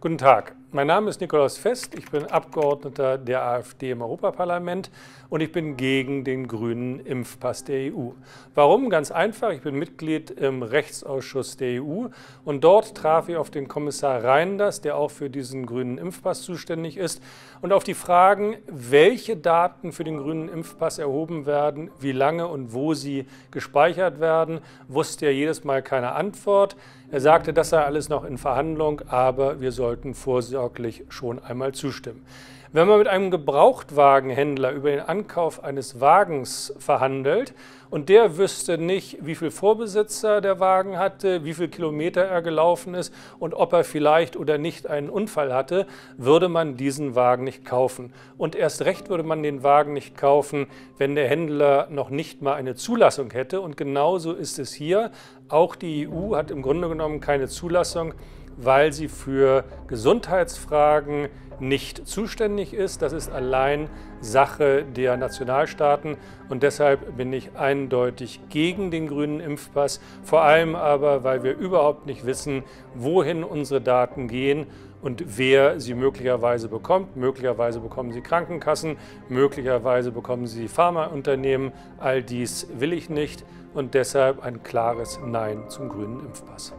Guten Tag, mein Name ist Nikolaus Fest, ich bin Abgeordneter der AfD im EU-Parlament und ich bin gegen den grünen Impfpass der EU. Warum? Ganz einfach, ich bin Mitglied im Rechtsausschuss der EU und dort traf ich auf den Kommissar Reinders, der auch für diesen grünen Impfpass zuständig ist, und auf die Fragen, welche Daten für den grünen Impfpass erhoben werden, wie lange und wo sie gespeichert werden, wusste er jedes Mal keine Antwort. Er sagte, das sei alles noch in Verhandlung, aber wir sollten vorsorglich schon einmal zustimmen. Wenn man mit einem Gebrauchtwagenhändler über den Ankauf eines Wagens verhandelt und der wüsste nicht, wie viel Vorbesitzer der Wagen hatte, wie viel Kilometer er gelaufen ist und ob er vielleicht oder nicht einen Unfall hatte, würde man diesen Wagen nicht kaufen. Und erst recht würde man den Wagen nicht kaufen, wenn der Händler noch nicht mal eine Zulassung hätte. Und genauso ist es hier. Auch die EU hat im Grunde genommen keine Zulassung, weil sie für Gesundheitsfragen nicht zuständig ist. Das ist allein Sache der Nationalstaaten und deshalb bin ich eindeutig gegen den grünen Impfpass, vor allem aber, weil wir überhaupt nicht wissen, wohin unsere Daten gehen und wer sie möglicherweise bekommt. Möglicherweise bekommen sie Krankenkassen, möglicherweise bekommen sie Pharmaunternehmen. All dies will ich nicht und deshalb ein klares Nein zum grünen Impfpass.